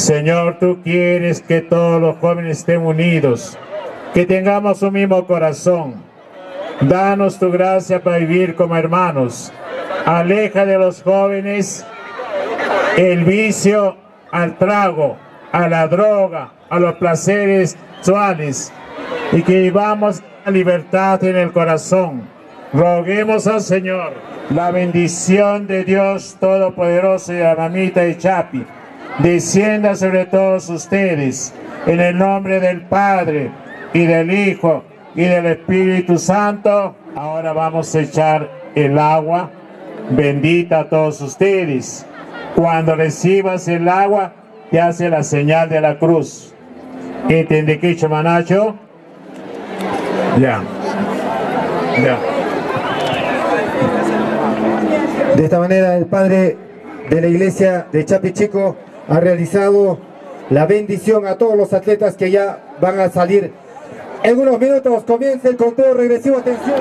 Señor, tú quieres que todos los jóvenes estén unidos, que tengamos un mismo corazón. Danos tu gracia para vivir como hermanos. Aleja de los jóvenes el vicio al trago, a la droga, a los placeres sexuales, y que vivamos la libertad en el corazón. Roguemos al Señor la bendición de Dios Todopoderoso y de la Mamita de Chapi descienda sobre todos ustedes, en el nombre del Padre, y del Hijo, y del Espíritu Santo. Ahora vamos a echar el agua bendita a todos ustedes. Cuando recibas el agua, te hace la señal de la cruz. ¿Entiende que Chamanacho? Ya. De esta manera el padre de la iglesia de Chapichico ha realizado la bendición a todos los atletas que ya van a salir. En unos minutos comienza el conteo regresivo. Atención.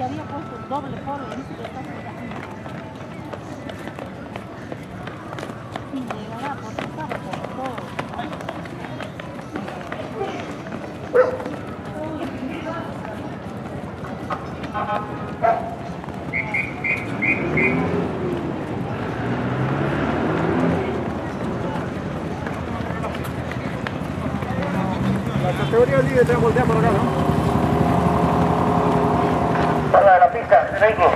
le había puesto el doble polo, y dice que está sin llegar a porque estaba como todo. Teoría libre, te voltea por acá, ¿no? Para la pista, vengo.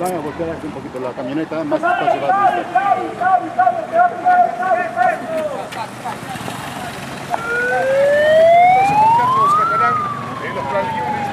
Van a voltear aquí un poquito la camioneta, más fácil va a tener. Los catalán, los planillones de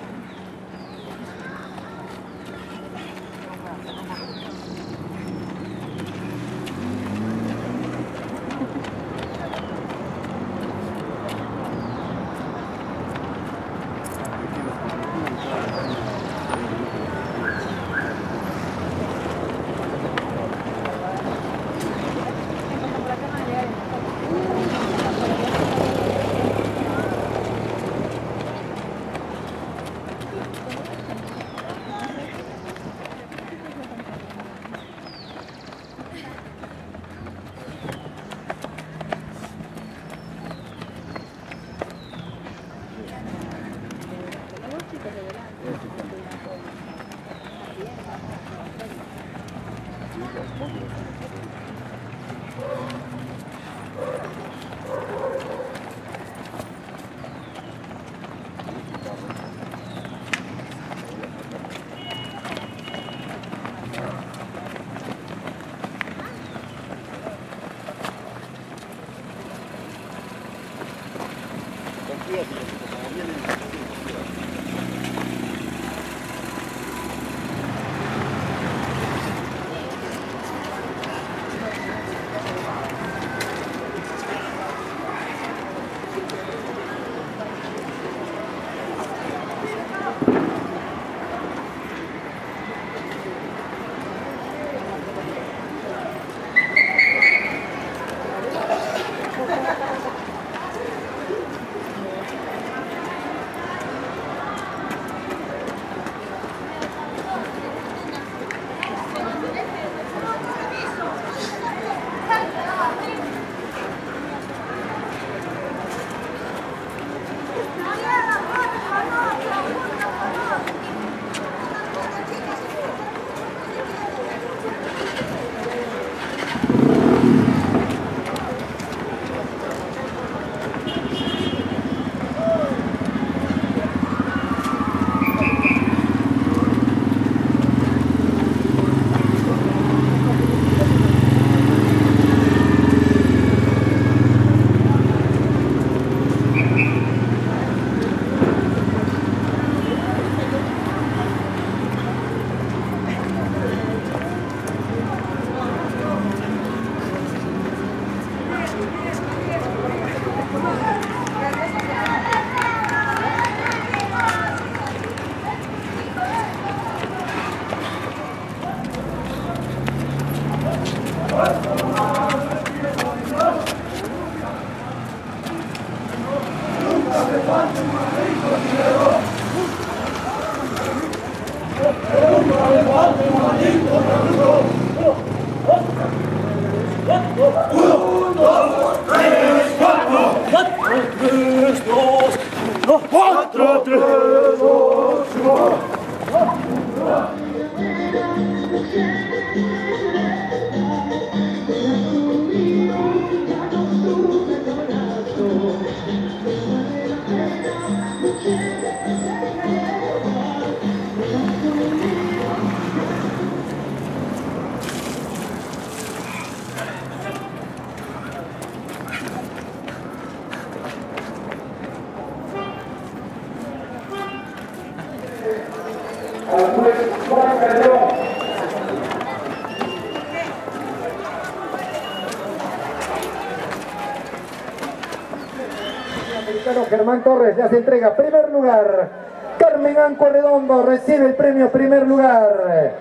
Germán Torres ya se entrega primer lugar. Carmen Anco Redondo recibe el premio primer lugar.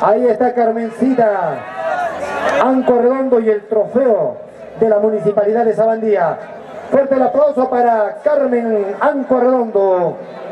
Ahí está Carmencita Anco Redondo y el trofeo de la Municipalidad de Sabandía. Fuerte el aplauso para Carmen Anco Redondo.